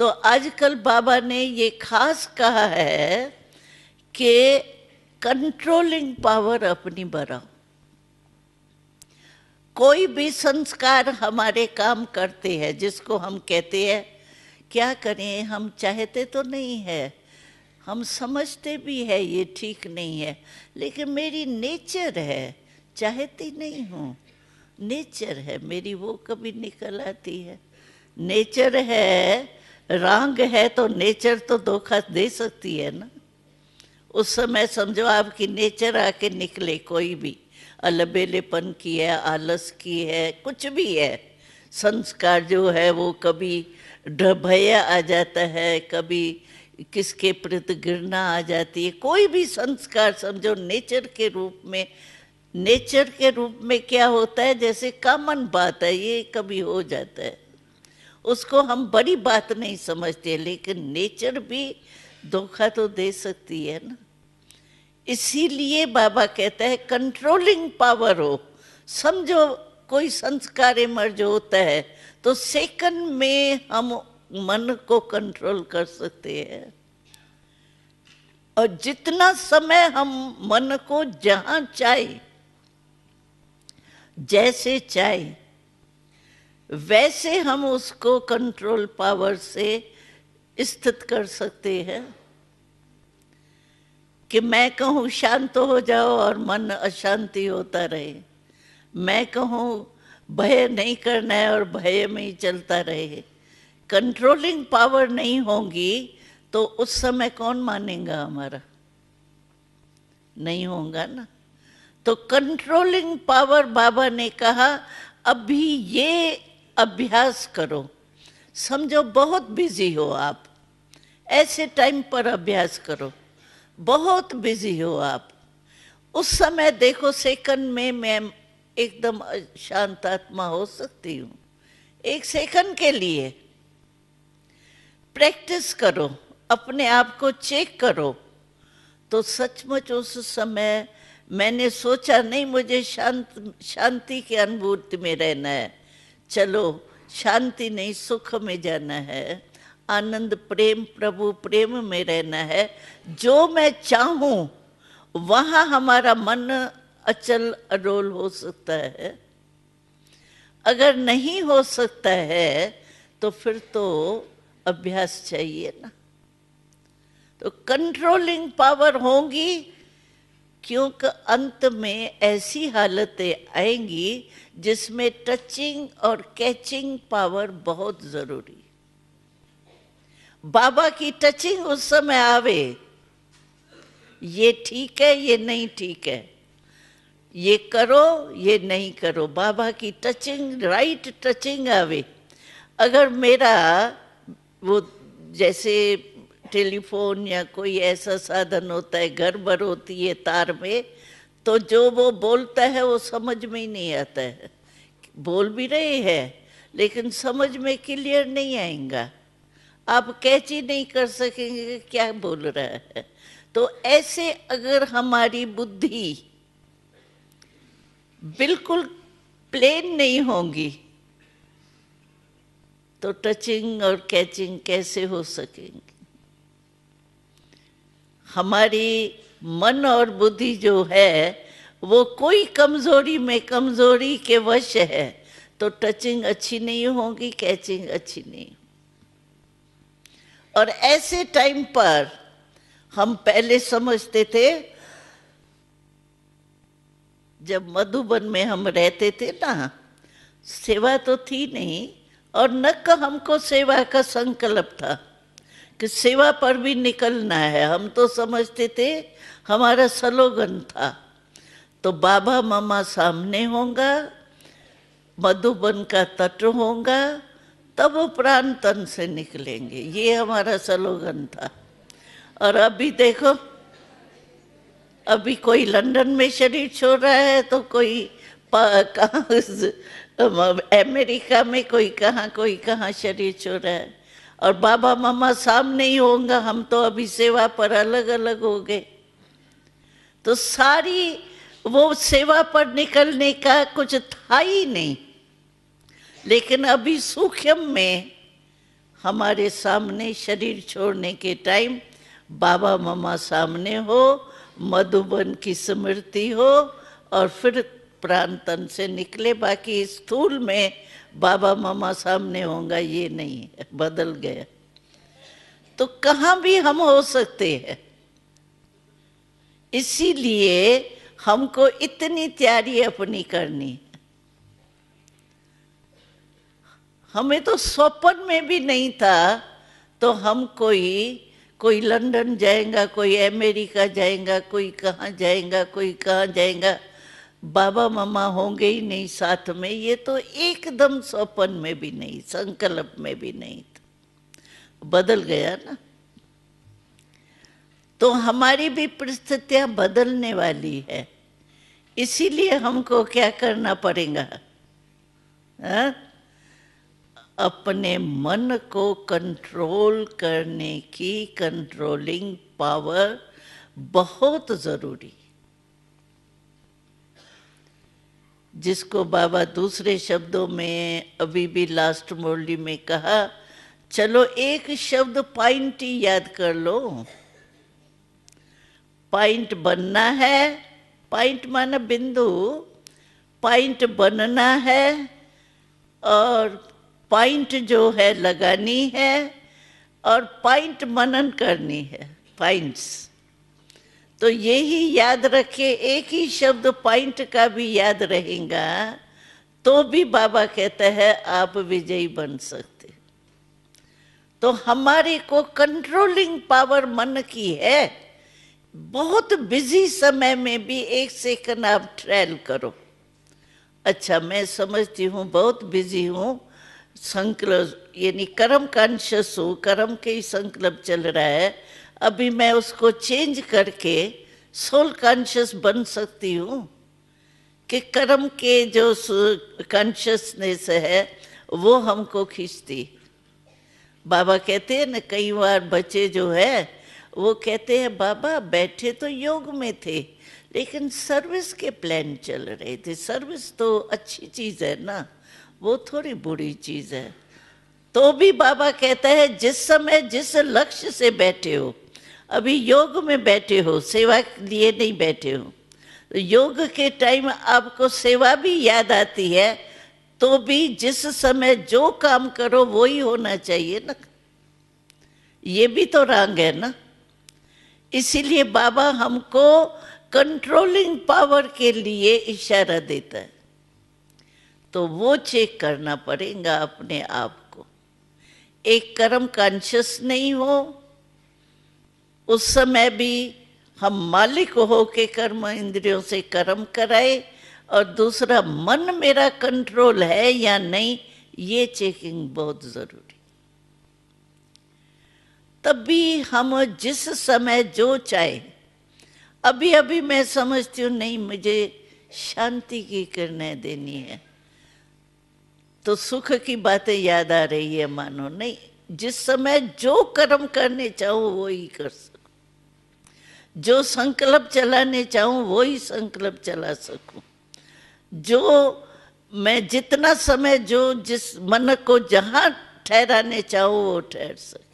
तो आजकल बाबा ने ये खास कहा है कि कंट्रोलिंग पावर अपनी बढ़ाओ। कोई भी संस्कार हमारे काम करते हैं जिसको हम कहते हैं, क्या करें, हम चाहते तो नहीं है, हम समझते भी है ये ठीक नहीं है, लेकिन मेरी नेचर है, चाहती नहीं हूँ, नेचर है मेरी, वो कभी निकल आती है। नेचर है रंग है तो नेचर तो धोखा दे सकती है ना। उस समय समझो आपकी नेचर आके निकले, कोई भी अलबेलेपन की है, आलस की है, कुछ भी है, संस्कार जो है वो कभी ढभया आ जाता है, कभी किसके प्रति घृणा आ जाती है। कोई भी संस्कार समझो नेचर के रूप में, नेचर के रूप में क्या होता है, जैसे कॉमन बात है, ये कभी हो जाता है, उसको हम बड़ी बात नहीं समझते, लेकिन नेचर भी धोखा तो दे सकती है ना। इसीलिए बाबा कहता है कंट्रोलिंग पावर हो। समझो कोई संस्कार इमर्ज होता है तो सेकंड में हम मन को कंट्रोल कर सकते हैं, और जितना समय हम मन को जहां चाहे, जैसे चाहे, वैसे हम उसको कंट्रोल पावर से स्थित कर सकते हैं। कि मैं कहूँ शांत हो जाओ और मन अशांति होता रहे, मैं कहूँ भय नहीं करना है और भय में ही चलता रहे, कंट्रोलिंग पावर नहीं होगी तो उस समय कौन मानेगा हमारा, नहीं होगा ना। तो कंट्रोलिंग पावर बाबा ने कहा अभी ये अभ्यास करो। समझो बहुत बिजी हो आप, ऐसे टाइम पर अभ्यास करो, बहुत बिजी हो आप, उस समय देखो सेकंड में मैं एकदम शांत आत्मा हो सकती हूँ, एक सेकंड के लिए। प्रैक्टिस करो, अपने आप को चेक करो, तो सचमुच उस समय मैंने सोचा नहीं मुझे शांति की अनुभूति में रहना है, चलो शांति नहीं सुख में जाना है, आनंद प्रेम प्रभु प्रेम में रहना है, जो मैं चाहूँ वहाँ हमारा मन अचल अडोल हो सकता है। अगर नहीं हो सकता है तो फिर तो अभ्यास चाहिए ना। तो कंट्रोलिंग पावर होगी क्योंकि अंत में ऐसी हालतें आएंगी जिसमें टचिंग और कैचिंग पावर बहुत ज़रूरी। बाबा की टचिंग उस समय आवे, ये ठीक है ये नहीं ठीक है, ये करो ये नहीं करो, बाबा की टचिंग, राइट टचिंग आवे। अगर मेरा वो जैसे टेलीफोन या कोई ऐसा साधन होता है, गड़बड़ होती है तार में, तो जो वो बोलता है वो समझ में ही नहीं आता है, बोल भी रहे हैं लेकिन समझ में क्लियर नहीं आएगा, आप कैच ही नहीं कर सकेंगे क्या बोल रहा है। तो ऐसे अगर हमारी बुद्धि बिल्कुल प्लेन नहीं होंगी तो टचिंग और कैचिंग कैसे हो सकेंगे। हमारी मन और बुद्धि जो है वो कोई कमजोरी में, कमजोरी के वश है, तो टचिंग अच्छी नहीं होगी, कैचिंग अच्छी नहीं। और ऐसे टाइम पर हम पहले समझते थे, जब मधुबन में हम रहते थे ना, सेवा तो थी नहीं और न का हमको सेवा का संकल्प था कि सेवा पर भी निकलना है। हम तो समझते थे, हमारा स्लोगन था तो बाबा मामा सामने होगा, मधुबन का तट होगा, तब प्राण तन से निकलेंगे, ये हमारा स्लोगन था। और अभी देखो, अभी कोई लंदन में शरीर छोड़ रहा है तो कोई अमेरिका में, कोई कहाँ शरीर छोड़ रहा है, और बाबा मामा सामने ही होंगे। हम तो अभी सेवा पर अलग अलग हो गए। तो सारी वो सेवा पर निकलने का कुछ था ही नहीं, लेकिन अभी सूक्ष्म में हमारे सामने शरीर छोड़ने के टाइम बाबा मामा सामने हो, मधुबन की स्मृति हो और फिर प्राण तन से निकले। बाकी स्थूल में बाबा मामा सामने होगा ये नहीं है, बदल गया। तो कहाँ भी हम हो सकते हैं, इसीलिए हमको इतनी तैयारी अपनी करनी। हमें तो स्वप्न में भी नहीं था, तो हम कोई लंदन जाएगा, कोई अमेरिका जाएगा, कोई कहाँ जाएगा, कोई कहाँ जाएगा, बाबा मामा होंगे ही नहीं साथ में। ये तो एकदम स्वप्न में भी नहीं, संकल्प में भी नहीं था, बदल गया ना। तो हमारी भी परिस्थितियाँ बदलने वाली है, इसीलिए हमको क्या करना पड़ेगा, हाँ? अपने मन को कंट्रोल करने की कंट्रोलिंग पावर बहुत ज़रूरी। जिसको बाबा दूसरे शब्दों में अभी भी लास्ट मुरली में कहा, चलो एक शब्द पॉइंट ही याद कर लो। पॉइंट बनना है, पॉइंट माना बिंदु, पॉइंट बनना है और पॉइंट जो है लगानी है और पॉइंट मनन करनी है, पॉइंट्स। तो यही याद रखे, एक ही शब्द पॉइंट का भी याद रहेगा तो भी बाबा कहता है आप विजयी बन सकते। तो हमारे को कंट्रोलिंग पावर मन की है। बहुत बिजी समय में भी एक सेकंड आप ट्रायल करो। अच्छा, मैं समझती हूँ बहुत बिजी हूँ, संकल्प यानी कर्म कॉन्शियस हो, कर्म के ही संकल्प चल रहा है, अभी मैं उसको चेंज करके सोल कॉन्शियस बन सकती हूँ कि कर्म के जो कॉन्शियसनेस है वो हमको खींचती। बाबा कहते हैं ना, कई बार बच्चे जो है वो कहते हैं बाबा बैठे तो योग में थे लेकिन सर्विस के प्लान चल रहे थे, सर्विस तो अच्छी चीज़ है ना, वो थोड़ी बुरी चीज़ है। तो भी बाबा कहता है जिस समय जिस लक्ष्य से बैठे हो, अभी योग में बैठे हो, सेवा के लिए नहीं बैठे हो, तो योग के टाइम आपको सेवा भी याद आती है, तो भी जिस समय जो काम करो वो ही होना चाहिए ना। ये भी तो रंग है ना। इसीलिए बाबा हमको कंट्रोलिंग पावर के लिए इशारा देता है, तो वो चेक करना पड़ेगा अपने आप को। एक कर्म कॉन्शियस नहीं हो, उस समय भी हम मालिक हो के कर्म इंद्रियों से कर्म कराए, और दूसरा मन मेरा कंट्रोल है या नहीं, ये चेकिंग बहुत ज़रूरी। तब भी हम जिस समय जो चाहे, अभी अभी मैं समझती हूँ नहीं मुझे शांति की किरणें देनी है, तो सुख की बातें याद आ रही है, मानो नहीं जिस समय जो कर्म करने चाहूँ वो ही कर सकूँ, जो संकल्प चलाने चाहूँ वो ही संकल्प चला सकूँ, जो मैं जितना समय जो जिस मन को जहाँ ठहराने चाहूँ वो ठहर सकूँ।